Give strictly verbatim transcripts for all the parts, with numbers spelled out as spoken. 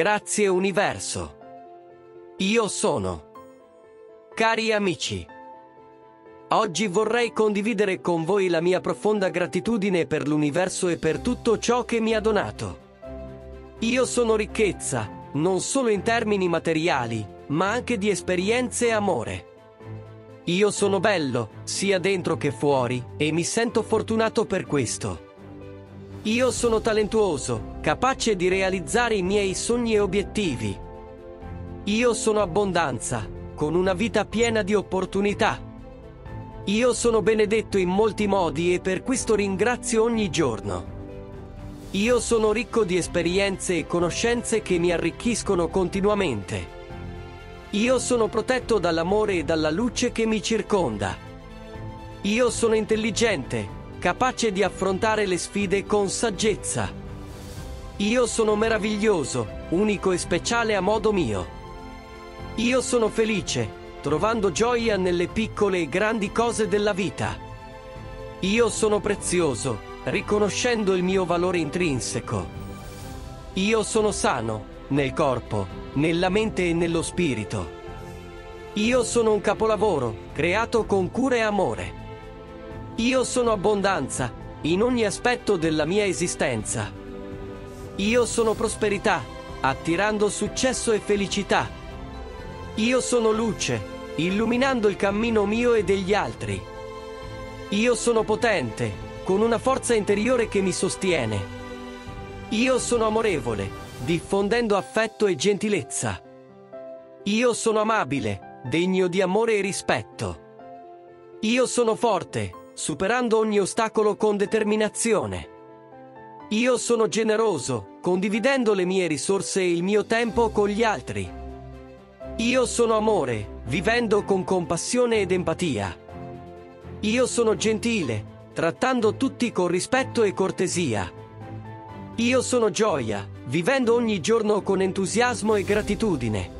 Grazie universo. Io sono. Cari amici, oggi vorrei condividere con voi la mia profonda gratitudine per l'universo e per tutto ciò che mi ha donato. Io sono ricchezza, non solo in termini materiali, ma anche di esperienze e amore. Io sono bello, sia dentro che fuori, e mi sento fortunato per questo. Io sono talentuoso, capace di realizzare i miei sogni e obiettivi. Io sono abbondanza, con una vita piena di opportunità. Io sono benedetto in molti modi e per questo ringrazio ogni giorno. Io sono ricco di esperienze e conoscenze che mi arricchiscono continuamente. Io sono protetto dall'amore e dalla luce che mi circonda. Io sono intelligente, capace di affrontare le sfide con saggezza. Io sono meraviglioso, unico e speciale a modo mio. Io sono felice, trovando gioia nelle piccole e grandi cose della vita. Io sono prezioso, riconoscendo il mio valore intrinseco. Io sono sano, nel corpo, nella mente e nello spirito. Io sono un capolavoro, creato con cura e amore. Io sono abbondanza, in ogni aspetto della mia esistenza. Io sono prosperità, attirando successo e felicità. Io sono luce, illuminando il cammino mio e degli altri. Io sono potente, con una forza interiore che mi sostiene. Io sono amorevole, diffondendo affetto e gentilezza. Io sono amabile, degno di amore e rispetto. Io sono forte, superando ogni ostacolo con determinazione. Io sono generoso, condividendo le mie risorse e il mio tempo con gli altri. Io sono amore, vivendo con compassione ed empatia. Io sono gentile, trattando tutti con rispetto e cortesia. Io sono gioia, vivendo ogni giorno con entusiasmo e gratitudine.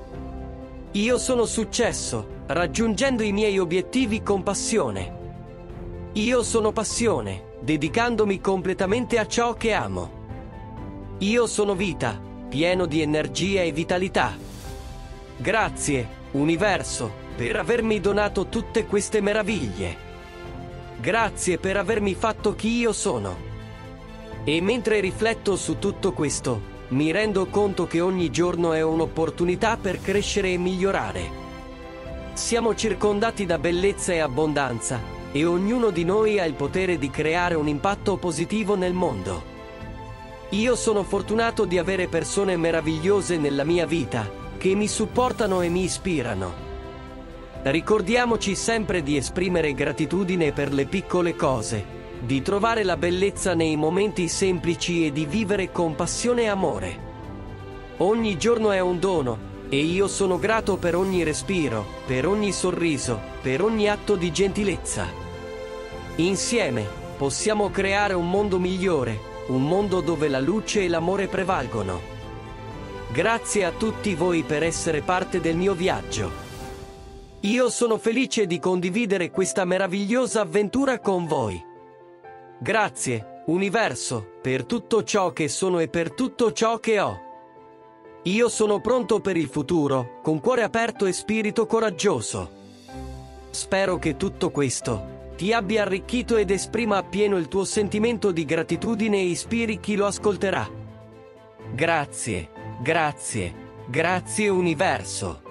Io sono successo, raggiungendo i miei obiettivi con passione. Io sono passione, dedicandomi completamente a ciò che amo. Io sono vita, pieno di energia e vitalità. Grazie, universo, per avermi donato tutte queste meraviglie. Grazie per avermi fatto chi io sono. E mentre rifletto su tutto questo, mi rendo conto che ogni giorno è un'opportunità per crescere e migliorare. Siamo circondati da bellezza e abbondanza, e ognuno di noi ha il potere di creare un impatto positivo nel mondo. Io sono fortunato di avere persone meravigliose nella mia vita, che mi supportano e mi ispirano. Ricordiamoci sempre di esprimere gratitudine per le piccole cose, di trovare la bellezza nei momenti semplici e di vivere con passione e amore. Ogni giorno è un dono, e io sono grato per ogni respiro, per ogni sorriso, per ogni atto di gentilezza. Insieme, possiamo creare un mondo migliore, un mondo dove la luce e l'amore prevalgono. Grazie a tutti voi per essere parte del mio viaggio. Io sono felice di condividere questa meravigliosa avventura con voi. Grazie, universo, per tutto ciò che sono e per tutto ciò che ho. Io sono pronto per il futuro, con cuore aperto e spirito coraggioso. Spero che tutto questo ti abbia arricchito ed esprima appieno il tuo sentimento di gratitudine e ispiri chi lo ascolterà. Grazie, grazie, grazie universo.